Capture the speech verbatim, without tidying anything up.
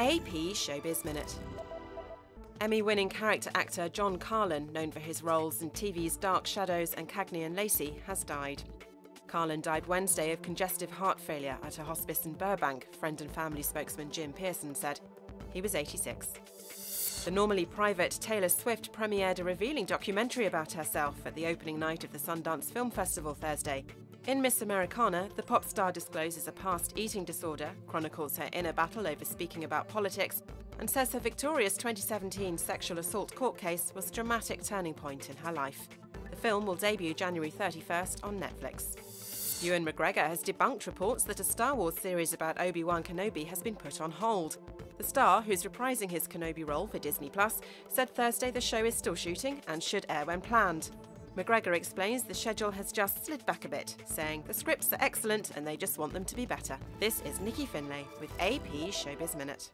A P Showbiz Minute. Emmy-winning character actor John Carlin, known for his roles in T V's Dark Shadows and Cagney and Lacey, has died. Carlin died Wednesday of congestive heart failure at a hospice in Burbank, friend and family spokesman Jim Pearson said. He was eighty-six. The normally private Taylor Swift premiered a revealing documentary about herself at the opening night of the Sundance Film Festival Thursday. In Miss Americana, the pop star discloses a past eating disorder, chronicles her inner battle over speaking about politics, and says her victorious twenty seventeen sexual assault court case was a dramatic turning point in her life. The film will debut January thirty-first on Netflix. Ewan McGregor has debunked reports that a Star Wars series about Obi-Wan Kenobi has been put on hold. The star, who's reprising his Kenobi role for Disney Plus, said Thursday the show is still shooting and should air when planned. McGregor explains the schedule has just slid back a bit, saying the scripts are excellent and they just want them to be better. This is Nikki Finlay with A P Showbiz Minute.